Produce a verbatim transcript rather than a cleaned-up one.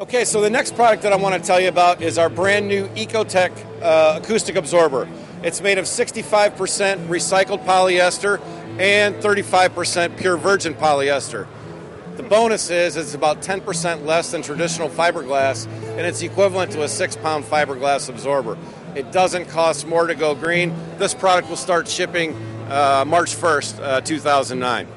Okay, so the next product that I want to tell you about is our brand new EcoTec uh, acoustic absorber. It's made of sixty-five percent recycled polyester and thirty-five percent pure virgin polyester. The bonus is it's about ten percent less than traditional fiberglass, and it's equivalent to a six pound fiberglass absorber. It doesn't cost more to go green. This product will start shipping uh, March first, uh, two thousand nine.